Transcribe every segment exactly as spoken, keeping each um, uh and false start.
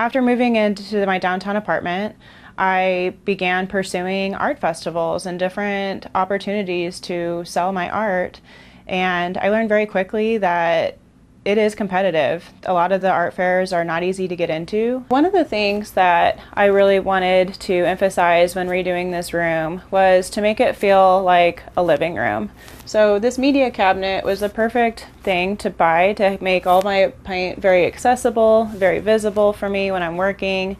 After moving into my downtown apartment, I began pursuing art festivals and different opportunities to sell my art. And I learned very quickly that it is competitive. A lot of the art fairs are not easy to get into. One of the things that I really wanted to emphasize when redoing this room was to make it feel like a living room. So this media cabinet was the perfect thing to buy to make all my paint very accessible, very visible for me when I'm working.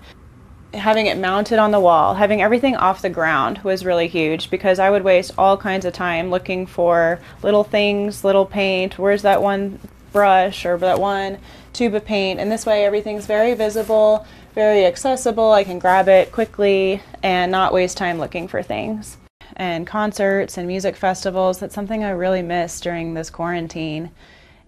Having it mounted on the wall, having everything off the ground was really huge, because I would waste all kinds of time looking for little things, little paint, where's that one brush or that one tube of paint, and this way everything's very visible, very accessible, I can grab it quickly and not waste time looking for things. And concerts and music festivals, that's something I really missed during this quarantine.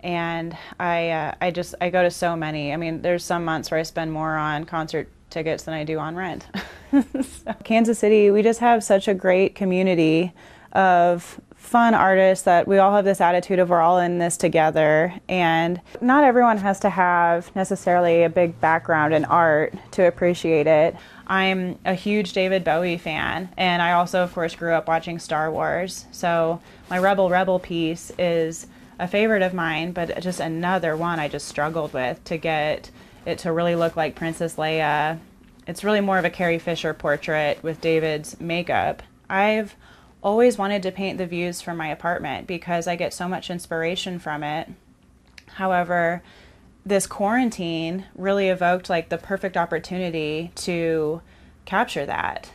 And I, uh, I just, I go to so many. I mean, there's some months where I spend more on concert tickets than I do on rent. So, Kansas City, we just have such a great community of fun artists that we all have this attitude of we're all in this together, and not everyone has to have necessarily a big background in art to appreciate it. I'm a huge David Bowie fan, and I also of course grew up watching Star Wars, so my Rebel Rebel piece is a favorite of mine, but just another one I just struggled with to get it to really look like Princess Leia. It's really more of a Carrie Fisher portrait with David's makeup. I've always wanted to paint the views from my apartment because I get so much inspiration from it. However, this quarantine really evoked like the perfect opportunity to capture that.